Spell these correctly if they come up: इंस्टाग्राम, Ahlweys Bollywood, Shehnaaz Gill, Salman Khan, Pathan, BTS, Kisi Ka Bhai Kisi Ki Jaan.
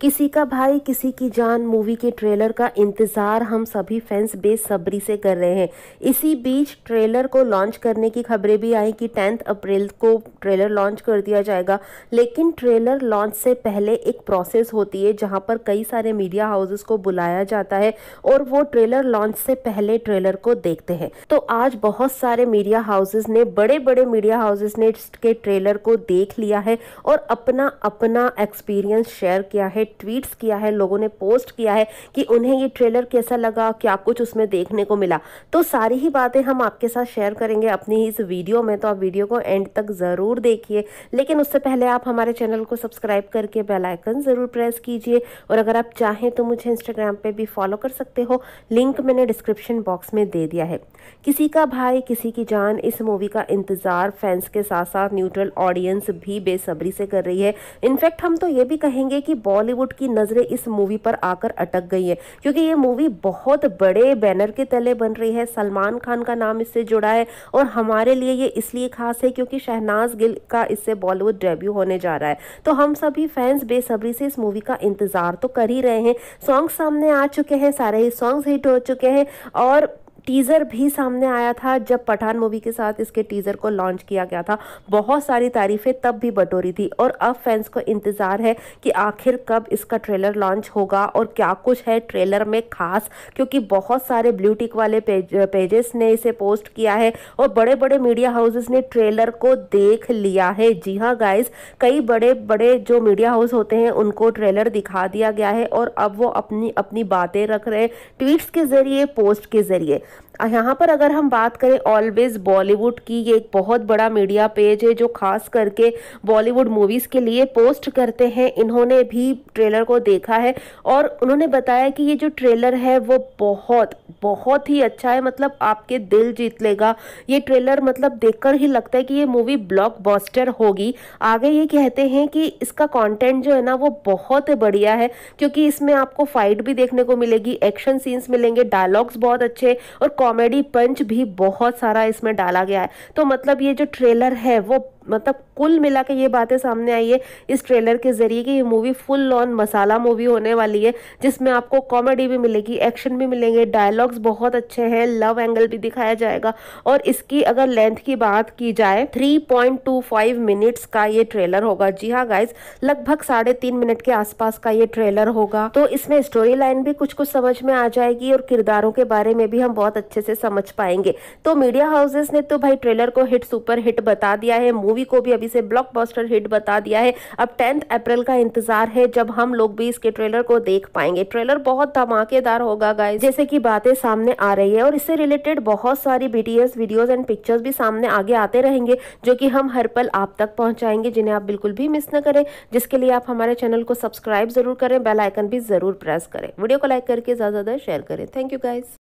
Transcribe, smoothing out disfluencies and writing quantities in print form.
किसी का भाई किसी की जान मूवी के ट्रेलर का इंतज़ार हम सभी फैंस बेसब्री से कर रहे हैं। इसी बीच ट्रेलर को लॉन्च करने की खबरें भी आई कि 10 अप्रैल को ट्रेलर लॉन्च कर दिया जाएगा, लेकिन ट्रेलर लॉन्च से पहले एक प्रोसेस होती है जहां पर कई सारे मीडिया हाउसेस को बुलाया जाता है और वो ट्रेलर लॉन्च से पहले ट्रेलर को देखते हैं। तो आज बहुत सारे मीडिया हाउसेस ने, बड़े बड़े मीडिया हाउसेस ने इसके ट्रेलर को देख लिया है और अपना अपना एक्सपीरियंस शेयर किया है, ट्वीट्स किया है, लोगों ने पोस्ट किया है कि उन्हें ये ट्रेलर कैसा लगा, क्या कुछ उसमें देखने को मिला। तो सारी ही बातें हम आपके साथ शेयर करेंगे अपनी इस वीडियो में, तो आप वीडियो को एंड तक ज़रूर देखिए। लेकिन उससे पहले आप हमारे चैनल को सब्सक्राइब करके बेल आइकन ज़रूर प्रेस कीजिए और अगर आप चाहें तो मुझे इंस्टाग्राम पर भी फॉलो कर सकते हो, लिंक मैंने डिस्क्रिप्शन बॉक्स में दे दिया है। किसी का भाई किसी की जान इस मूवी का इंतज़ार फैंस के साथ साथ न्यूट्रल ऑडियंस भी बेसब्री से कर रही है। इनफैक्ट हम तो ये भी कहेंगे कि बॉलीवुड की नजरें इस मूवी पर आकर अटक गई है, क्योंकि ये मूवी बहुत बड़े बैनर के तले बन रही है। सलमान खान का नाम इससे जुड़ा है और हमारे लिए ये इसलिए खास है क्योंकि शहनाज गिल का इससे बॉलीवुड डेब्यू होने जा रहा है। तो हम सभी फैंस बेसब्री से इस मूवी का इंतजार तो कर ही रहे हैं। सॉन्ग सामने आ चुके हैं, सारे ही सॉन्ग्स हिट हो चुके हैं और टीज़र भी सामने आया था जब पठान मूवी के साथ इसके टीज़र को लॉन्च किया गया था। बहुत सारी तारीफ़ें तब भी बटोरी थी और अब फैंस को इंतज़ार है कि आखिर कब इसका ट्रेलर लॉन्च होगा और क्या कुछ है ट्रेलर में ख़ास, क्योंकि बहुत सारे ब्लू टिक वाले पेजेस ने इसे पोस्ट किया है और बड़े बड़े मीडिया हाउसेस ने ट्रेलर को देख लिया है। जी हाँ गाइज, कई बड़े बड़े जो मीडिया हाउस होते हैं उनको ट्रेलर दिखा दिया गया है और अब वो अपनी अपनी बातें रख रहे हैं ट्वीट्स के ज़रिए, पोस्ट के ज़रिए। यहाँ पर अगर हम बात करें ऑलवेज बॉलीवुड की, ये एक बहुत बड़ा मीडिया पेज है जो खास करके बॉलीवुड मूवीज़ के लिए पोस्ट करते हैं। इन्होंने भी ट्रेलर को देखा है और उन्होंने बताया कि ये जो ट्रेलर है वो बहुत बहुत ही अच्छा है, मतलब आपके दिल जीत लेगा ये ट्रेलर। मतलब देखकर ही लगता है कि ये मूवी ब्लॉकबस्टर होगी। आगे ये कहते हैं कि इसका कॉन्टेंट जो है ना वो बहुत बढ़िया है, क्योंकि इसमें आपको फाइट भी देखने को मिलेगी, एक्शन सीन्स मिलेंगे, डायलॉग्स बहुत अच्छे और कॉमेडी पंच भी बहुत सारा इसमें डाला गया है। तो मतलब ये जो ट्रेलर है वो मतलब कुल मिला के ये बातें सामने आई है इस ट्रेलर के ज़रिए कि ये movie full on masala movie होने वाली है, जिसमें आपको कॉमेडी भी मिलेगी, एक्शन भी मिलेंगे, डायलॉग्स बहुत अच्छे हैं, लव एंगल भी दिखाया जाएगा। और इसकी अगर लेंथ की बात की जाए 3.25 मिनट्स का ये ट्रेलर होगा। जी हाँ गाइज, लगभग 3.5 मिनट के आसपास का ये ट्रेलर होगा। तो इसमें स्टोरी लाइन भी कुछ कुछ समझ में आ जाएगी और किरदारों के बारे में भी हम बहुत अच्छे से समझ पाएंगे। तो मीडिया हाउसेस ने तो भाई ट्रेलर को हिट सुपर हिट बता दिया है, मूवी को भी अभी से ब्लॉकबस्टर हिट बता दिया है। अब 10 अप्रैल का इंतजार है जब हम लोग भी इसके ट्रेलर को देख पाएंगे। ट्रेलर बहुत धमाकेदार होगा गाइस, जैसे कि बातें सामने आ रही है और इससे रिलेटेड बहुत सारी BTS वीडियोस एंड पिक्चर्स भी सामने आगे आते रहेंगे जो कि हम हर पल आप तक पहुंचाएंगे, जिन्हें आप बिल्कुल भी मिस न करें, जिसके लिए आप हमारे चैनल को सब्सक्राइब जरूर करें, बेल आइकन भी जरूर प्रेस करें, वीडियो को लाइक करके ज़्यादा शेयर करें। Thank you guys.